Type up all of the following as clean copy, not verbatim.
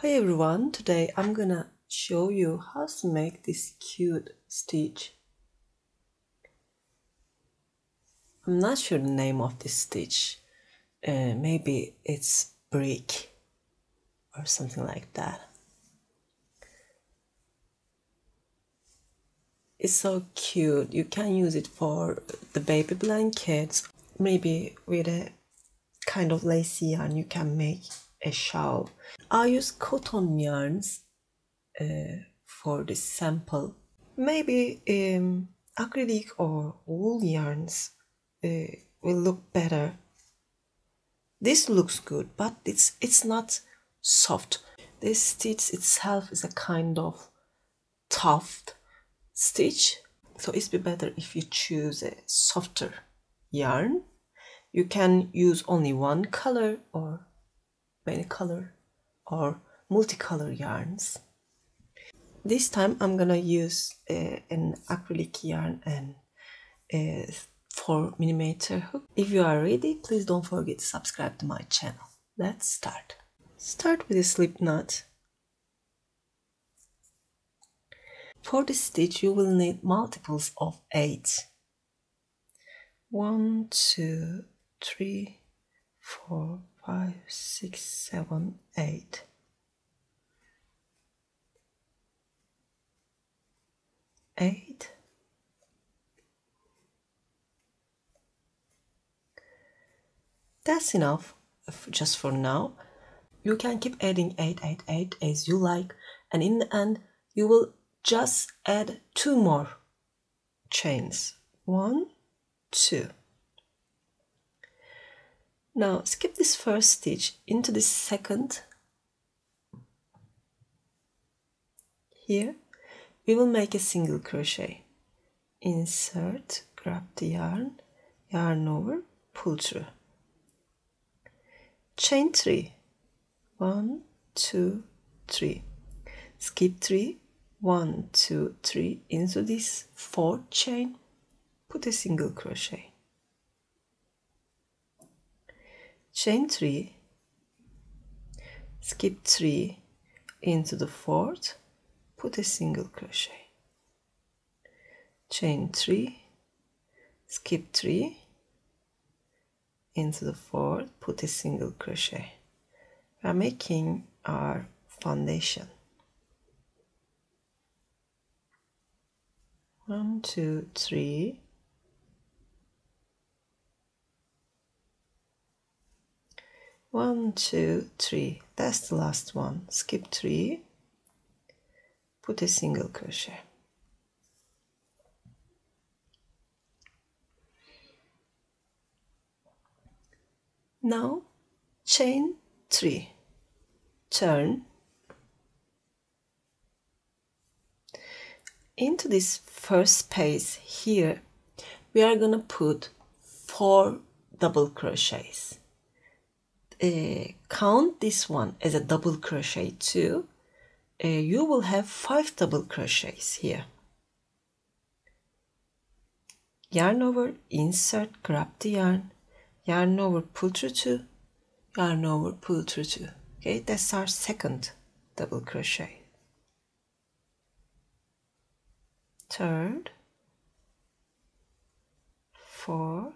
Hi everyone, today I'm gonna show you how to make this cute stitch. I'm not sure the name of this stitch, maybe it's brick or something like that. It's so cute, you can use it for the baby blankets, maybe with a kind of lacy yarn you can make a shawl. I use cotton yarns for this sample. Maybe acrylic or wool yarns will look better. This looks good, but it's not soft. This stitch itself is a kind of tough stitch, so it's be better if you choose a softer yarn. You can use only one color or many color or multicolor yarns. This time I'm gonna use an acrylic yarn and 4mm hook. If you are ready, please don't forget to subscribe to my channel. Let's start. Start with a slip knot. For this stitch you will need multiples of 8. 1, 2, 3, 4, 5, 6, 7, 8. That's enough just for now. You can keep adding 8, 8, 8 as you like, and in the end you will just add 2 more chains. 1, 2. Now skip this first stitch into the second. Here we will make a single crochet. Insert, grab the yarn, yarn over, pull through. Chain 3. 1, 2, 3. Skip 3. 1, 2, 3. Into this 4th chain, put a single crochet. Chain 3. Skip 3. Into the 4th. Put a single crochet. Chain 3, skip 3, into the 4th, put a single crochet. We are making our foundation. 1, 2, 3. One, 2, 3. That's the last one. Skip 3. Put a single crochet. Now chain 3, turn into this first space. Here we are gonna put 4 double crochets. Count this one as a double crochet too. You will have 5 double crochets here. Yarn over, insert, grab the yarn, yarn over, pull through 2, yarn over, pull through 2. Okay, that's our second double crochet. Third, 4th,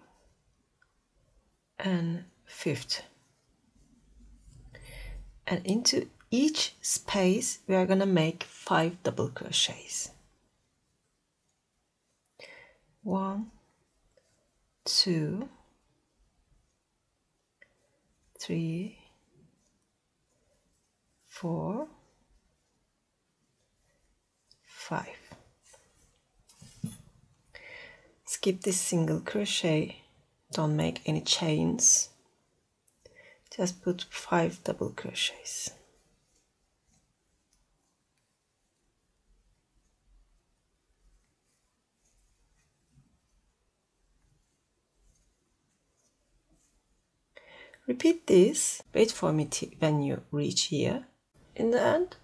and 5th. And into each space we are gonna make 5 double crochets. 1, 2, 3, 4, 5. Skip this single crochet, don't make any chains, just put 5 double crochets. Repeat this. Wait for me when you reach here. In the end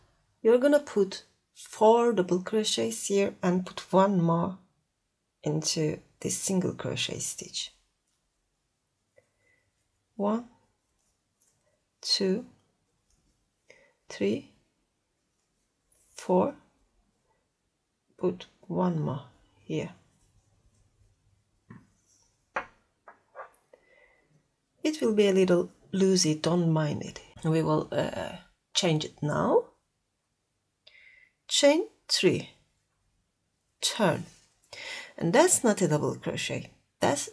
you're gonna put 4 double crochets here and put 1 more into this single crochet stitch. 1, 2, 3, 4, put one more here. It will be a little loosey, don't mind it. We will change it now. Chain 3, turn, and that's not a double crochet, that's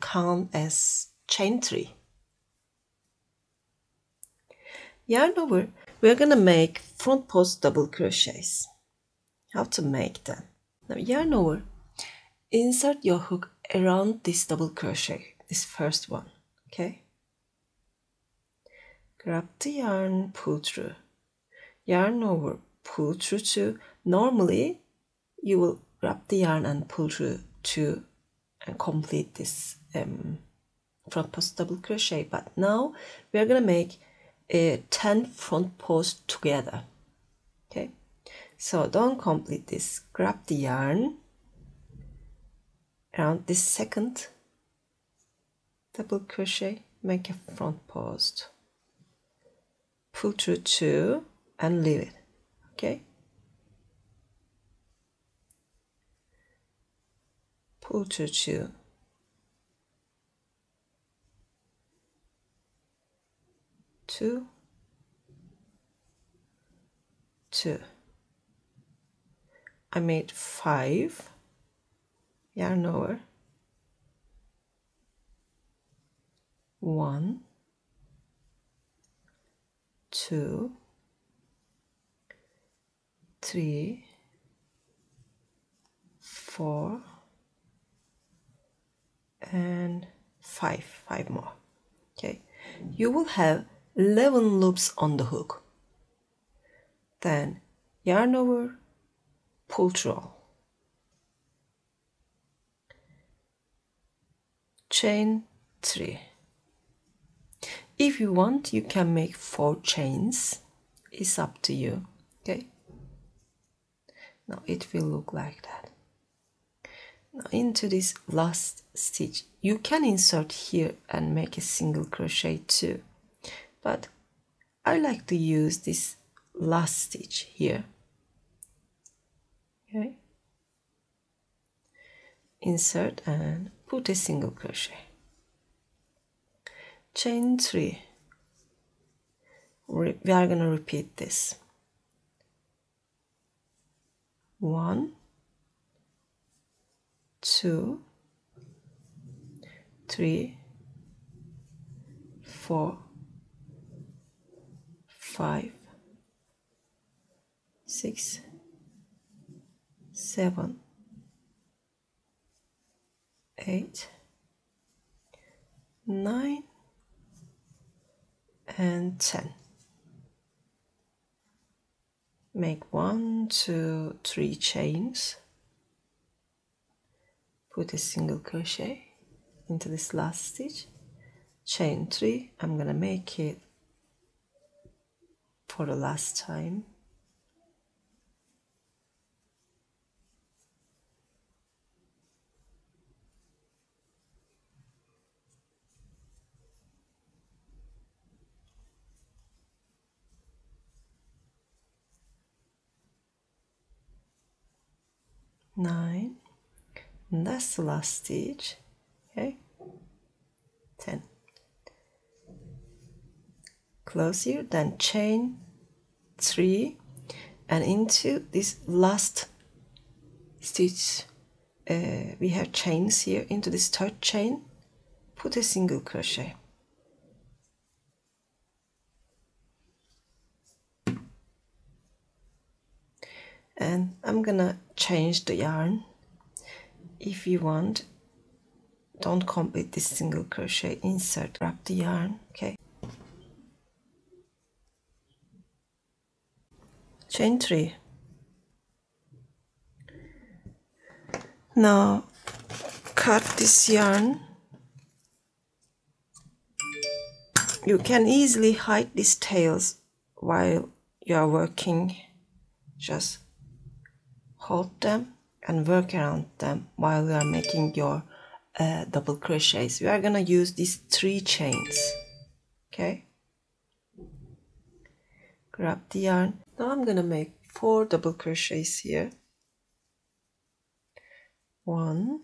count as chain 3. Yarn over, we're gonna make front post double crochets. How to make them? Now yarn over, insert your hook around this double crochet, this first one, okay? Grab the yarn, pull through, yarn over, pull through 2. Normally you will grab the yarn and pull through 2 and complete this front post double crochet, but now we are gonna make 10 front posts together, okay? So don't complete this, grab the yarn around this second double crochet, make a front post, pull through 2 and leave it, okay? Pull through 2, two, two. I made 5 yarn over, 1, 2, 3, 4, and 5, 5 more. Okay, you will have 11 loops on the hook. Then yarn over, pull through all, chain 3. If you want, you can make 4 chains, it's up to you, okay? Now it will look like that. Now into this last stitch, you can insert here and make a single crochet too, but I like to use this last stitch here, okay? Insert and put a single crochet, chain 3. We are going to repeat this, 1, 2, 3, 4, 5, 6, 7, 8, 9, and 10. Make 1, 2, 3 chains, put a single crochet into this last stitch, chain 3. I'm gonna make it for the last time, nine, and that's the last stitch, okay? 10. Close here, then chain 3, and into this last stitch, we have chains here. Into this third chain, put a single crochet, and I'm gonna change the yarn. If you want, don't complete this single crochet, insert, grab the yarn, okay? Chain 3. Now cut this yarn. You can easily hide these tails while you are working, just hold them and work around them while you are making your double crochets. We are gonna use these 3 chains, okay? grab the yarn. Now I'm gonna make 4 double crochets here. 1,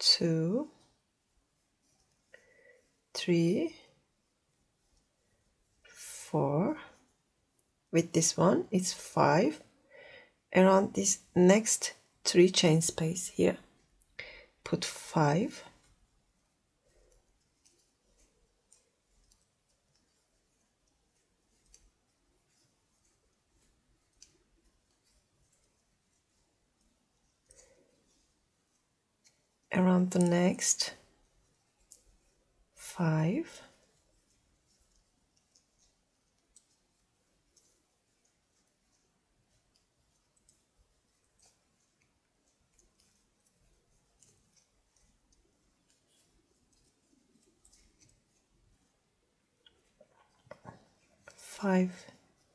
2, 3, 4. With this one it's 5 around this next 3 chain space here. Put 5 around the next 5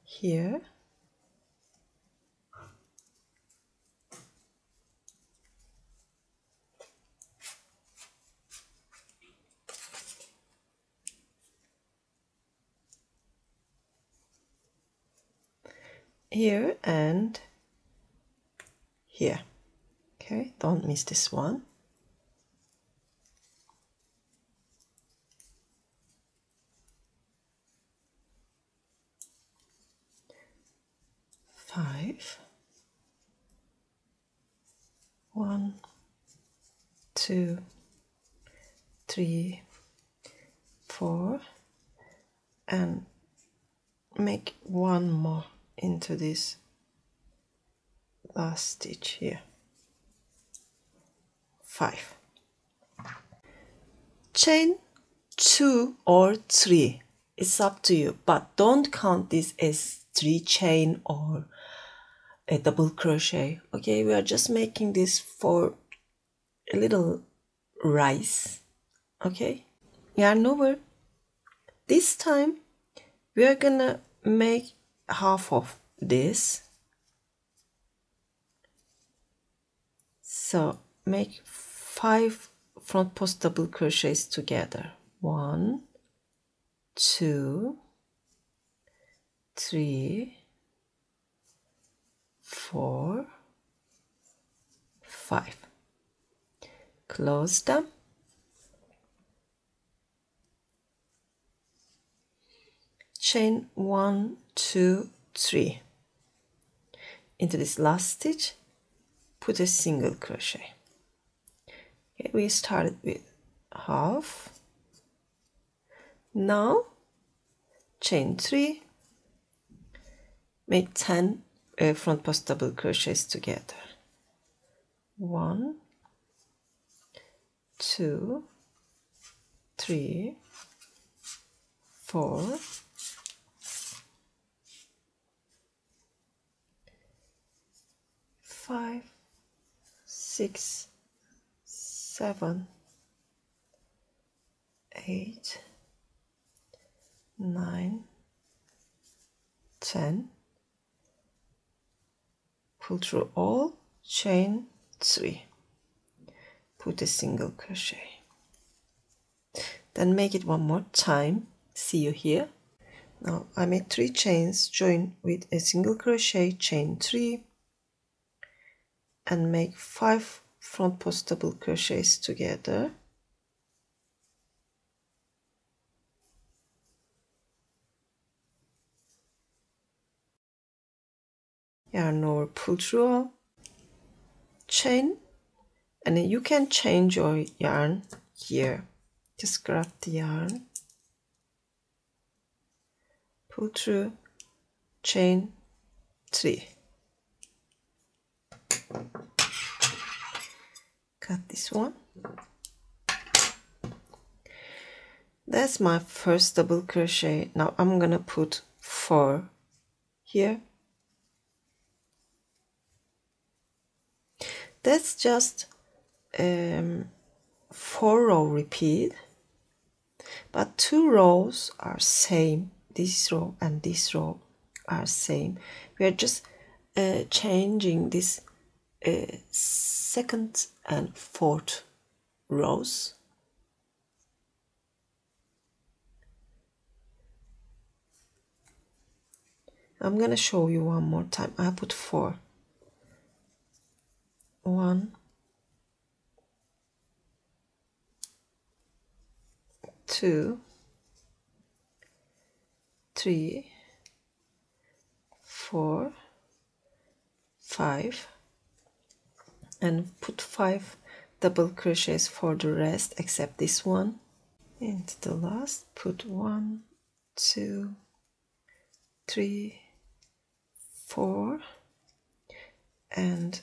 here, 5 here and here. Okay, don't miss this one. And make one more into this last stitch here. 5. Chain 2 or 3, it's up to you, but don't count this as 3 chain or a double crochet. Okay, we are just making this for a little rise. Okay, yarn over. This time we are gonna make half of this, so make 5 front post double crochets together. 1, 2, 3, 4, 5. Close them. Chain 1, 2, 3 into this last stitch. Put a single crochet. Okay, we started with half. Now chain 3. Make 10 front post double crochets together. 1, 2, 3, 4, 5, 6, 7, 8, 9, 10. Pull through all, chain 3. Put a single crochet. Then make it one more time. See you here. Now I made 3 chains, join with a single crochet, chain 3, and make 5 front post double crochets together. 1 over, pull through all, chain, and then you can change your yarn here. Just grab the yarn, pull through, chain 3. Cut this one. That's my first double crochet. Now I'm gonna put 4 here. That's just 4 row repeat, but 2 rows are same. This row and this row are same. We are just changing this 2nd and 4th rows. I'm gonna show you one more time. I put 4, 1, 2, 3, 4, 5 and put 5 double crochets for the rest except this one. Into the last, put 1, 2, 3, 4 and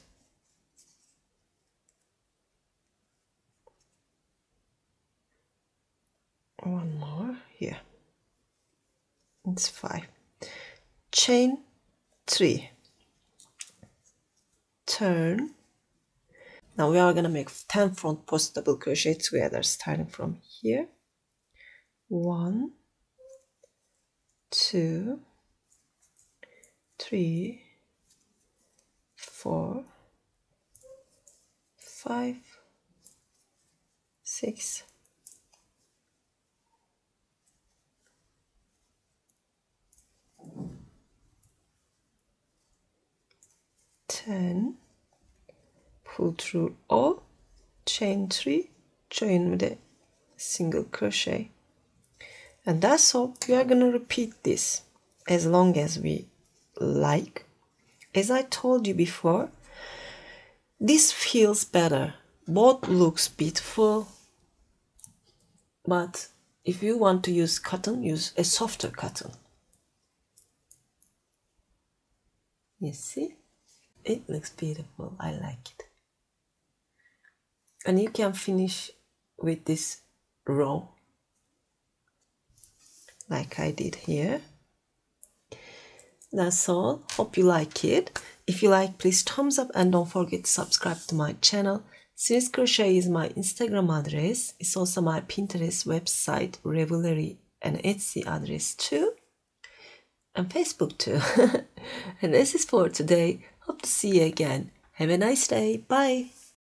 1 more here. It's 5. Chain 3, turn. Now we are gonna make 10 front post double crochet together, starting from here. 1, 2, 3, 4, 5, 6 10, pull through all, chain 3, join with a single crochet, and that's all. We are going to repeat this as long as we like. As I told you before, this feels better, both looks beautiful, but if you want to use cotton, use a softer cotton. You see? It looks beautiful. I like it. And you can finish with this row like I did here. That's all. Hope you like it. If you like, please thumbs up and don't forget to subscribe to my channel. Sirin's Crochet is my Instagram address. It's also my Pinterest website, Revelry and Etsy address too. And Facebook too. And this is for today. Hope to see you again. Have a nice day. Bye.